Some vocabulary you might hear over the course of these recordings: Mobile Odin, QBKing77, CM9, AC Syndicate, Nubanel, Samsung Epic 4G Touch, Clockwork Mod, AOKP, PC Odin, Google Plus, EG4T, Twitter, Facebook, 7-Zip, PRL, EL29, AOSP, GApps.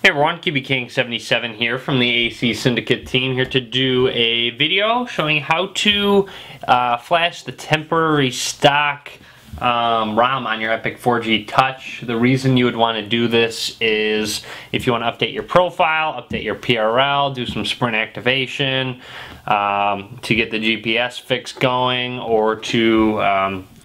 Hey everyone, QBKing77 here from the AC Syndicate team, here to do a video showing how to flash the temporary stock ROM on your Epic 4G Touch. The reason you would want to do this is if you want to update your profile, update your PRL, do some sprint activation to get the GPS fix going, or to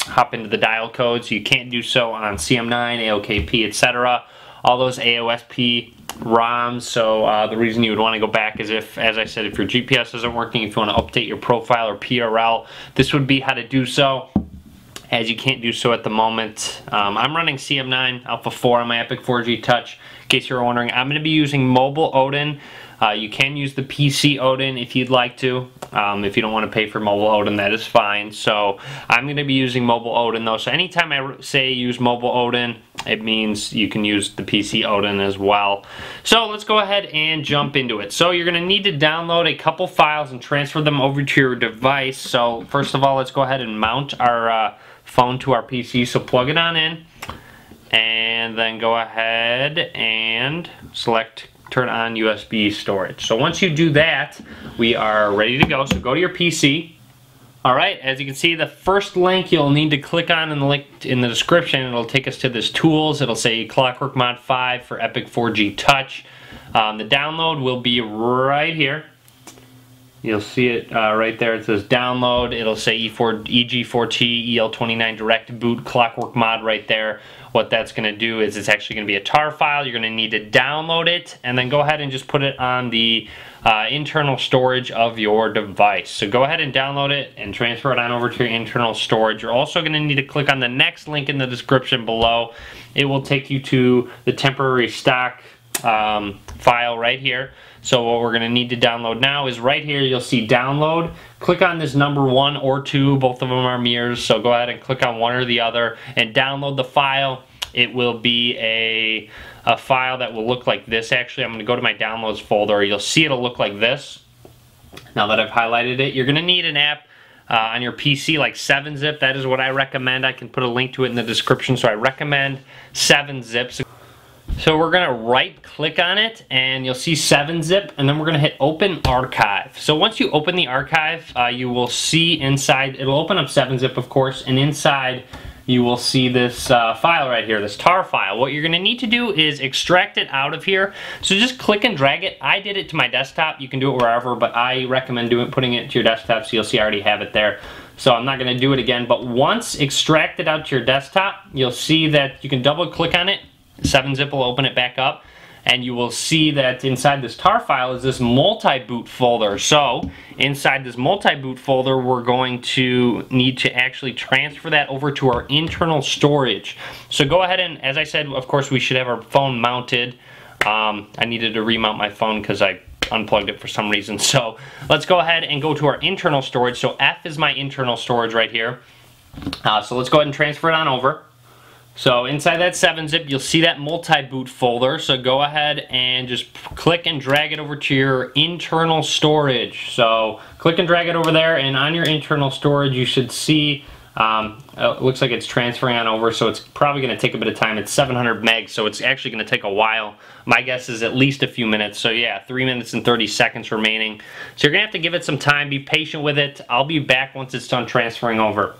hop into the dial codes. You can't do so on CM9, AOKP, etc. All those AOSP ROMs. So the reason you would want to go back is if, as I said, if your GPS isn't working, if you want to update your profile or PRL, this would be how to do so, as you can't do so at the moment. I'm running CM9 Alpha 4 on my Epic 4G Touch. In case you're wondering, I'm going to be using Mobile Odin. You can use the PC Odin if you'd like to. If you don't want to pay for Mobile Odin, that is fine. So I'm going to be using Mobile Odin though. So anytime I say use Mobile Odin, it means you can use the PC Odin as well. So let's go ahead and jump into it. So you're going to need to download a couple files and transfer them over to your device. So first of all, let's go ahead and mount our phone to our PC. So plug it on in and then go ahead and select turn on USB storage. So once you do that, we are ready to go. So go to your PC. Alright, as you can see, the first link you'll need to click on in the link in the description, it'll take us to this tools. It'll say Clockwork Mod 5 for Epic 4G Touch. The download will be right here. You'll see it right there. It says download. It'll say EG4T, EL29 direct boot Clockwork Mod right there. What that's going to do is it's actually going to be a tar file. You're going to need to download it and then go ahead and just put it on the internal storage of your device. So go ahead and download it and transfer it on over to your internal storage. You're also going to need to click on the next link in the description below. It will take you to the temporary stock file right here. So what we're going to need to download now is right here. You'll see download. Click on this number 1 or 2. Both of them are mirrors. So go ahead and click on one or the other and download the file. It will be a file that will look like this. Actually, I'm going to go to my downloads folder. You'll see it'll look like this. Now that I've highlighted it, you're going to need an app on your PC like 7-Zip. That is what I recommend. I can put a link to it in the description. So I recommend 7-Zip. So we're going to right click on it and you'll see 7-Zip, and then we're going to hit open archive. So once you open the archive, you will see inside, it'll open up 7-Zip of course, and inside you will see this file right here, this tar file. What you're going to need to do is extract it out of here. So just click and drag it. I did it to my desktop. You can do it wherever, but I recommend putting it to your desktop. So you'll see I already have it there. So I'm not going to do it again, but once extracted out to your desktop, you'll see that you can double click on it. 7-Zip will open it back up, and you will see that inside this tar file is this multi-boot folder. So inside this multi-boot folder, we're going to need to actually transfer that over to our internal storage. So go ahead and, as I said, of course we should have our phone mounted. I needed to remount my phone because I unplugged it for some reason. So let's go ahead and go to our internal storage. So F is my internal storage right here. So let's go ahead and transfer it on over. So inside that 7-Zip, you'll see that multi-boot folder. So go ahead and just click and drag it over to your internal storage. So click and drag it over there, and on your internal storage, you should see, it looks like it's transferring on over, so it's probably going to take a bit of time. It's 700 megs, so it's actually going to take a while. My guess is at least a few minutes. So yeah, 3 minutes and 30 seconds remaining. So you're going to have to give it some time. Be patient with it. I'll be back once it's done transferring over.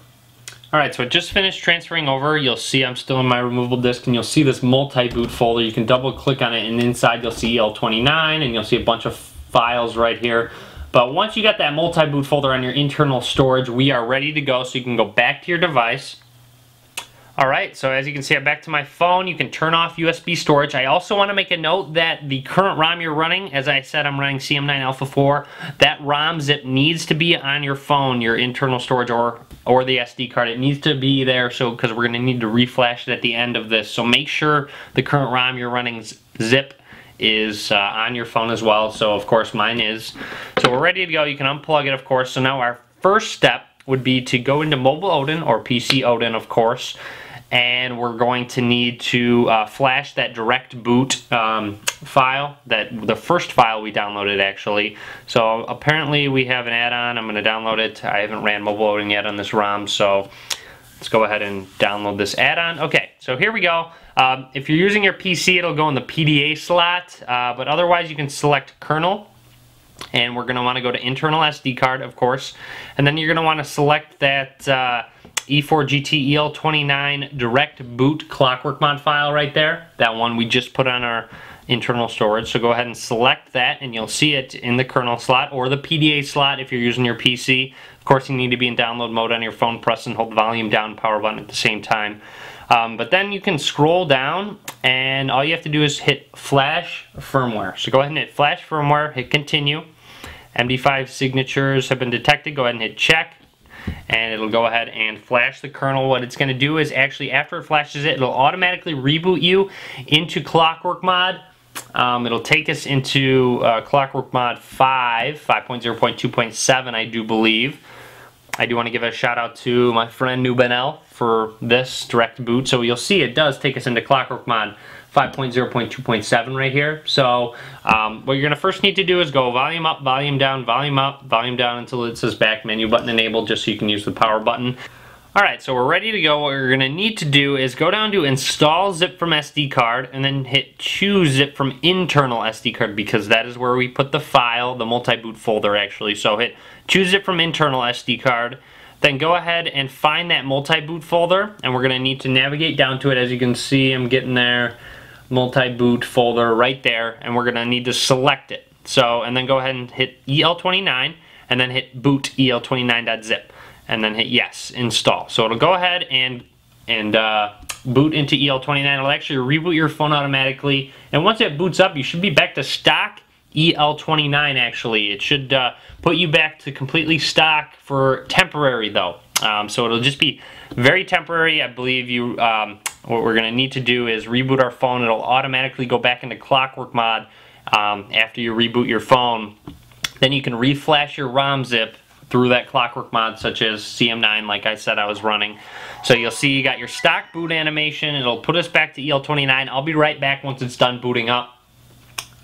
Alright, so I just finished transferring over. You'll see I'm still in my removable disk, and you'll see this multi-boot folder. You can double click on it, and inside you'll see EL29, and you'll see a bunch of files right here. But once you got that multi-boot folder on your internal storage, we are ready to go, so you can go back to your device. Alright, so as you can see, I'm back to my phone. You can turn off USB storage. I also want to make a note that the current ROM you're running, as I said, I'm running CM9 Alpha 4. That ROM zip needs to be on your phone, your internal storage, or the SD card. It needs to be there, so because we're going to need to reflash it at the end of this. So make sure the current ROM you're running zip is on your phone as well. So of course mine is. So we're ready to go. You can unplug it, of course. So now our first step would be to go into Mobile Odin, or PC Odin of course, and we're going to need to flash that direct boot file, that the first file we downloaded actually. So apparently we have an add-on. I'm going to download it. I haven't ran Mobile Odin yet on this ROM, so Let's go ahead and download this add-on. Okay, so here we go. If you're using your PC, it'll go in the PDA slot, but otherwise you can select kernel, and we're gonna wanna go to internal SD card, of course, and then you're gonna wanna select that E4GT EL29 direct boot Clockwork Mod file right there, that one we just put on our internal storage. So go ahead and select that, and you'll see it in the kernel slot or the PDA slot if you're using your PC. Of course, you need to be in download mode on your phone. Press and hold the volume down power button at the same time. But then you can scroll down, and all you have to do is hit flash firmware. So go ahead and hit flash firmware, hit continue. MD5 signatures have been detected. Go ahead and hit check, and it'll go ahead and flash the kernel. What it's going to do is, actually after it flashes it, it'll automatically reboot you into Clockwork Mod. It'll take us into Clockwork Mod 5.0.2.7, I do believe. I do want to give a shout out to my friend Nubanel for this direct boot. So you'll see it does take us into Clockwork Mod 5.0.2.7 right here. So what you're going to first need to do is go volume up, volume down until it says back menu button enabled, just so you can use the power button. Alright, so we're ready to go. What you're going to need to do is go down to install zip from SD card and then hit choose zip from internal SD card, because that is where we put the file, the multi-boot folder actually. So hit choose zip from internal SD card, then go ahead and find that multi-boot folder, and we're going to need to navigate down to it. As you can see, I'm getting there, multi-boot folder right there, and we're going to need to select it. So, and then go ahead and hit EL29 and then hit boot EL29.zip. And then hit yes, install. So it'll go ahead and boot into EL29. It'll actually reboot your phone automatically. And once it boots up, you should be back to stock EL29 actually. It should put you back to completely stock for temporary though. So it'll just be very temporary. I believe you. What we're gonna need to do is reboot our phone. It'll automatically go back into Clockwork Mod after you reboot your phone. Then you can reflash your ROM zip through that Clockwork Mod, such as CM9, like I said I was running. So you'll see you got your stock boot animation. It'll put us back to EL29. I'll be right back once it's done booting up.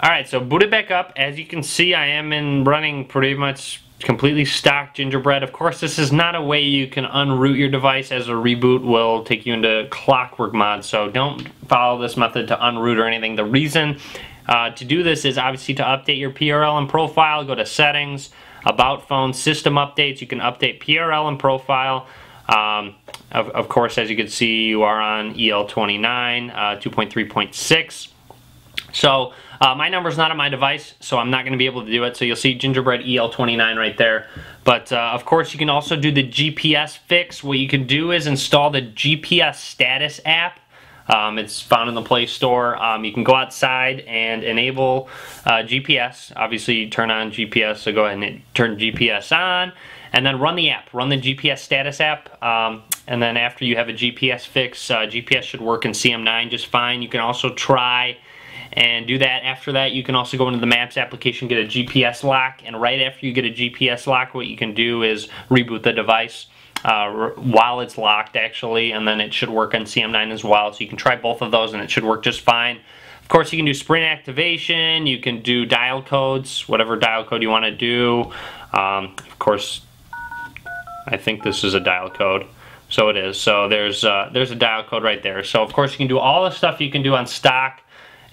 Alright, so boot it back up. As you can see, I am running pretty much completely stock Gingerbread. Of course, this is not a way you can unroot your device, as a reboot will take you into Clockwork Mod. So don't follow this method to unroot or anything. The reason to do this is obviously to update your PRL and profile. Go to settings, about phone, system updates. You can update PRL and profile. Of course, as you can see, you are on EL29 2.3.6. So my number's not on my device, so I'm not going to be able to do it. So you'll see Gingerbread EL29 right there. But of course, you can also do the GPS fix. What you can do is install the GPS status app. It's found in the Play Store. You can go outside and enable GPS. Obviously, you turn on GPS, so go ahead and turn GPS on, and then run the app. Run the GPS status app, and then after you have a GPS fix, GPS should work in CM9 just fine. You can also try and do that. After that, you can also go into the Maps application, get a GPS lock, and right after you get a GPS lock, what you can do is reboot the device. While it's locked actually, and then it should work on CM9 as well. So you can try both of those and it should work just fine. Of course, you can do sprint activation, you can do dial codes, whatever dial code you want to do. Of course, I think this is a dial code. So it is. So there's a dial code right there. So of course you can do all the stuff you can do on stock.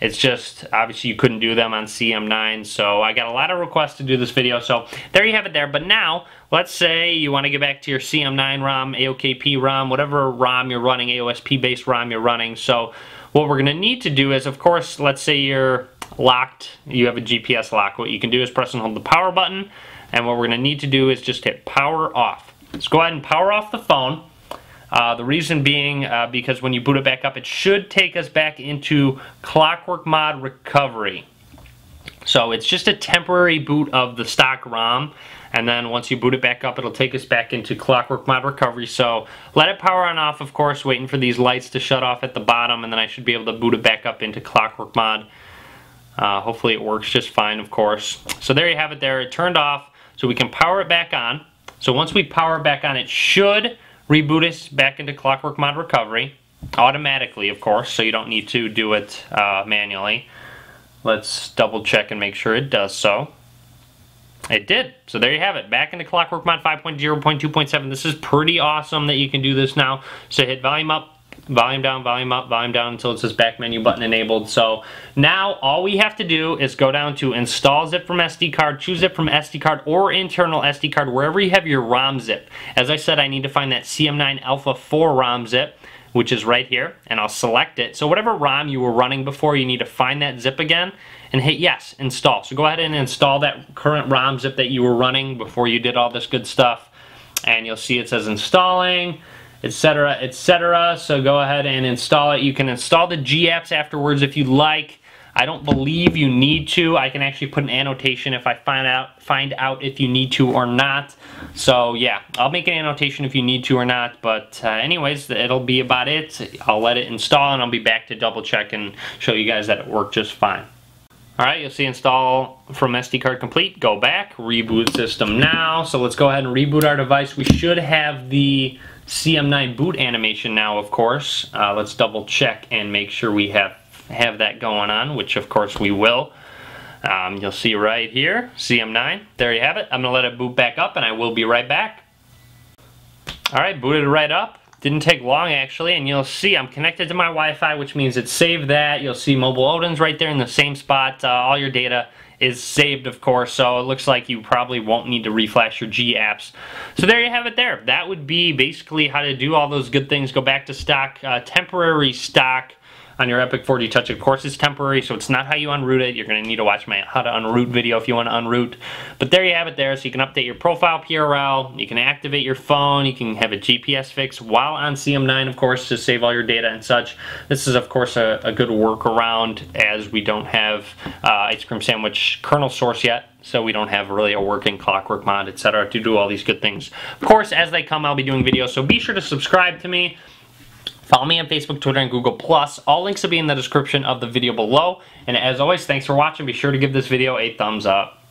It's just, obviously you couldn't do them on CM9, so I got a lot of requests to do this video, so there you have it there. But now, let's say you want to get back to your CM9 ROM, AOKP ROM, whatever ROM you're running, AOSP based ROM you're running. So what we're going to need to do is, of course, let's say you're locked, you have a GPS lock. What you can do is press and hold the power button, and what we're going to need to do is just hit power off. Let's go ahead and power off the phone. The reason being because when you boot it back up, it should take us back into Clockwork Mod recovery. So it's just a temporary boot of the stock ROM, and then once you boot it back up, it'll take us back into Clockwork Mod recovery. So let it power on and off, of course, waiting for these lights to shut off at the bottom, and then I should be able to boot it back up into Clockwork Mod. Hopefully it works just fine, of course. So there you have it there. It turned off, so we can power it back on. So once we power it back on, it should reboot us back into Clockwork Mod recovery automatically, of course, so you don't need to do it manually. Let's double check and make sure it does so. It did. So there you have it. Back into Clockwork Mod 5.0.2.7. This is pretty awesome that you can do this now. So hit volume up, volume down, volume up, volume down until it says back menu button enabled. So now all we have to do is go down to install zip from SD card, choose zip from SD card or internal SD card, wherever you have your ROM zip. As I said, I need to find that CM9 Alpha 4 ROM zip, which is right here, and I'll select it. So whatever ROM you were running before, you need to find that zip again and hit yes, install. So go ahead and install that current ROM zip that you were running before you did all this good stuff, and you'll see it says installing, etc., etc. So go ahead and install it. You can install the GApps afterwards if you like. I don't believe you need to. I can actually put an annotation if I find out if you need to or not. So yeah, I'll make an annotation if you need to or not. But anyways, it'll be about it. I'll let it install and I'll be back to double check and show you guys that it worked just fine. Alright, you'll see install from SD card complete. Go back, reboot system now. So let's go ahead and reboot our device. We should have the CM9 boot animation now, of course. Let's double check and make sure we have that going on, which of course we will. You'll see right here, CM9. There you have it. I'm going to let it boot back up and I will be right back. Alright, booted right up. Didn't take long actually, and you'll see I'm connected to my Wi-Fi, which means it saved that. You'll see Mobile Odin's right there in the same spot. All your data is saved, of course, so it looks like you probably won't need to reflash your GApps. So there you have it there. That would be basically how to do all those good things. Go back to stock, temporary stock on your Epic 4G Touch. Of course, it's temporary, so it's not how you unroot it. You're going to need to watch my how to unroot video if you want to unroot. But there you have it there. So you can update your profile PRL. You can activate your phone. You can have a GPS fix while on CM9, of course, to save all your data and such. This is, of course, a good workaround as we don't have Ice Cream Sandwich kernel source yet. So we don't have really a working Clockwork Mod, etc., to do all these good things. Of course, as they come, I'll be doing videos. So be sure to subscribe to me. Follow me on Facebook, Twitter, and Google+. All links will be in the description of the video below. And as always, thanks for watching. Be sure to give this video a thumbs up.